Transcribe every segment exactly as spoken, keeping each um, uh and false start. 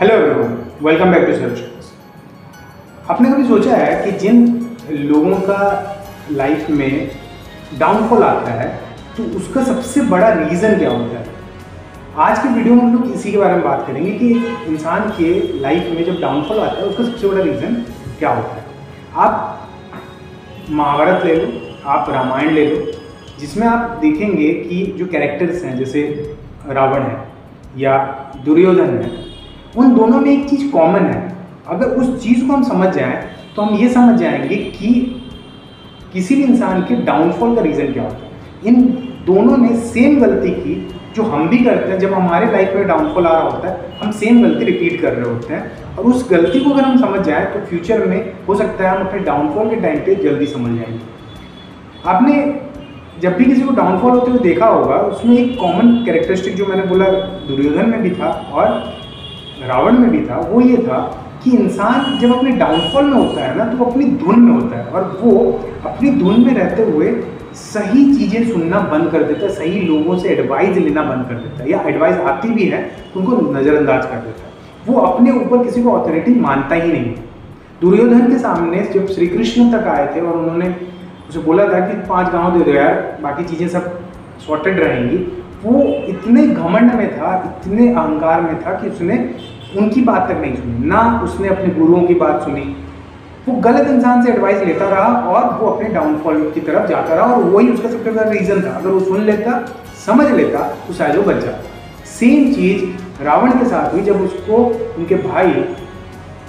Hello everyone, welcome back to solutions. आपने कभी सोचा है कि जिन लोगों का लाइफ में डाउनफॉल आता है तो उसका सबसे बड़ा रीज़न क्या होता है? आज के वीडियो में हम लोग इसी के बारे में बात करेंगे कि इंसान के लाइफ में जब डाउनफॉल आता है उसका सबसे बड़ा रीज़न क्या होता है। आप महाभारत ले लो, आप रामायण ले लो, जिसमें आप देखेंगे कि जो कैरेक्टर्स हैं जैसे रावण है या दुर्योधन है, उन दोनों में एक चीज़ कॉमन है। अगर उस चीज़ को हम समझ जाएं तो हम ये समझ जाएंगे कि किसी भी इंसान के डाउनफॉल का रीज़न क्या होता है। इन दोनों ने सेम गलती की जो हम भी करते हैं। जब हमारे लाइफ में डाउनफॉल आ रहा होता है हम सेम गलती रिपीट कर रहे होते हैं, और उस गलती को अगर हम समझ जाएं तो फ्यूचर में हो सकता है हम अपने डाउनफॉल के टाइम पर जल्दी समझ जाएंगे। आपने जब भी किसी को डाउनफॉल होते हुए देखा होगा, उसमें एक कॉमन कैरेक्टरिस्टिक जो मैंने बोला दुर्योधन में भी था और रावण में भी था, वो ये था कि इंसान जब अपने डाउनफॉल में होता है ना तो वो अपनी धुन में होता है, और वो अपनी धुन में रहते हुए सही चीज़ें सुनना बंद कर देता है, सही लोगों से एडवाइस लेना बंद कर देता है, या एडवाइस आती भी है तो उनको नज़रअंदाज कर देता है। वो अपने ऊपर किसी को ऑथोरिटी मानता ही नहीं। दुर्योधन के सामने जब श्री कृष्ण तक आए थे और उन्होंने उसे बोला था कि पांच गांव दे दो यार, बाकी चीज़ें सब सॉर्टेड रहेंगी, वो इतने घमंड में था, इतने अहंकार में था कि उसने उनकी बात तक नहीं सुनी, ना उसने अपने गुरुओं की बात सुनी। वो गलत इंसान से एडवाइस लेता रहा और वो अपने डाउनफॉल की तरफ जाता रहा, और वही उसका सबसे बड़ा रीज़न था। अगर वो सुन लेता, समझ लेता, तो शायद वो बच जाता। सेम चीज़ रावण के साथ हुई, जब उसको उनके भाई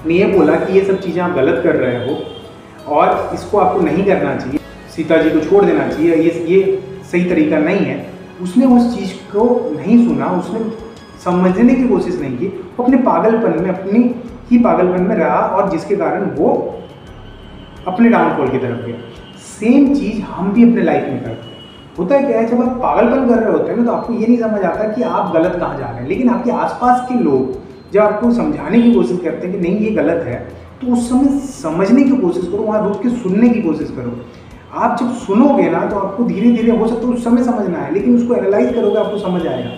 ने ये बोला कि ये सब चीज़ें आप गलत कर रहे हो और इसको आपको नहीं करना चाहिए, सीता जी को छोड़ देना चाहिए, ये ये सही तरीका नहीं है। उसने उस चीज़ को नहीं सुना, उसने समझने की कोशिश नहीं की, वो अपने पागलपन में, अपनी ही पागलपन में रहा, और जिसके कारण वो अपने डाउनफॉल की तरफ गया। सेम चीज़ हम भी अपने लाइफ में करते हैं। होता है क्या है, जब आप पागलपन कर रहे होते हैं ना तो आपको ये नहीं समझ आता कि आप गलत कहाँ जा रहे हैं, लेकिन आपके आसपास के लोग जब आपको समझाने की कोशिश करते हैं कि नहीं ये गलत है, तो उस समय समझने की कोशिश करो, वहाँ रुक के सुनने की कोशिश करो। आप जब सुनोगे ना तो आपको धीरे धीरे हो सकता है उस समय समझना है, लेकिन उसको एनालाइज करोगे आपको समझ आएगा।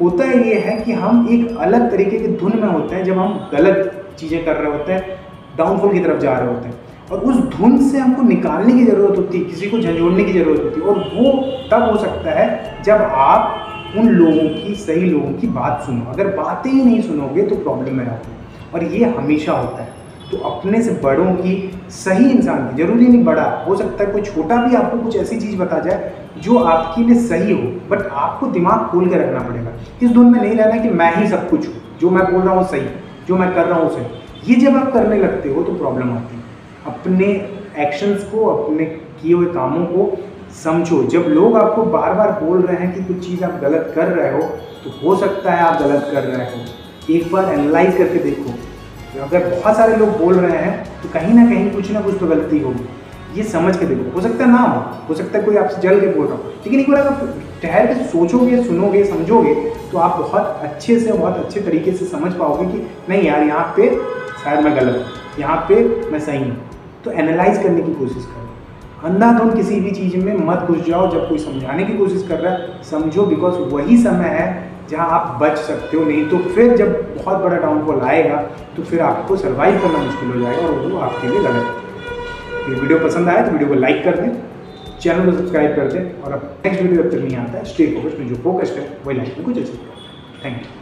होता ये है कि हम एक अलग तरीके के धुन में होते हैं जब हम गलत चीज़ें कर रहे होते हैं, डाउनफॉल की तरफ जा रहे होते हैं, और उस धुन से हमको निकालने की ज़रूरत होती है, किसी को झंझोड़ने की ज़रूरत होती है, और वो तब हो सकता है जब आप उन लोगों की, सही लोगों की बात सुनो। अगर बातें ही नहीं सुनोगे तो प्रॉब्लम में रहते हैं, और ये हमेशा होता है। तो अपने से बड़ों की, सही इंसान की, जरूरी नहीं बड़ा, हो सकता है कोई छोटा भी आपको कुछ ऐसी चीज़ बता जाए जो आपके लिए सही हो, बट आपको दिमाग खोल के रखना पड़ेगा। इस धुन में नहीं रहना कि मैं ही सब कुछ हूँ, जो मैं बोल रहा हूँ सही, जो मैं कर रहा हूँ सही। ये जब आप करने लगते हो तो प्रॉब्लम आती है। अपने एक्शंस को, अपने किए हुए कामों को समझो। जब लोग आपको बार बार बोल रहे हैं कि कुछ चीज़ आप गलत कर रहे हो तो हो सकता है आप गलत कर रहे हो। एक बार एनालाइज करके देखो, अगर बहुत सारे लोग बोल रहे हैं तो कहीं ना कहीं कुछ ना कुछ तो गलती होगी, ये समझ के देखो। हो सकता है ना हो, हो सकता है कोई आपसे जल के बोल रहा हो, लेकिन एक बार अगर ठहर के सोचोगे, सुनोगे, समझोगे तो आप बहुत अच्छे से, बहुत अच्छे तरीके से समझ पाओगे कि नहीं यार, यहाँ पे शायद मैं गलत हूँ, यहाँ पे मैं सही हूँ। तो एनालाइज करने की कोशिश करो। अंधाधुन किसी भी चीज़ में मत घुस जाओ। जब कोई समझाने की कोशिश कर रहा है समझो, बिकॉज वही समय है जहाँ आप बच सकते हो, नहीं तो फिर जब बहुत बड़ा डाउनफॉल आएगा तो फिर आपको सर्वाइव करना मुश्किल हो जाएगा, और वो आपके लिए गलत है। ये वीडियो पसंद आया तो वीडियो को लाइक कर दें, चैनल को सब्सक्राइब कर दें, और अब नेक्स्ट वीडियो जब तक नहीं आता है स्टे फोकस्ड में, जो फोकस्ड है वही लाइफ में कुछ अच्छा। Thank you.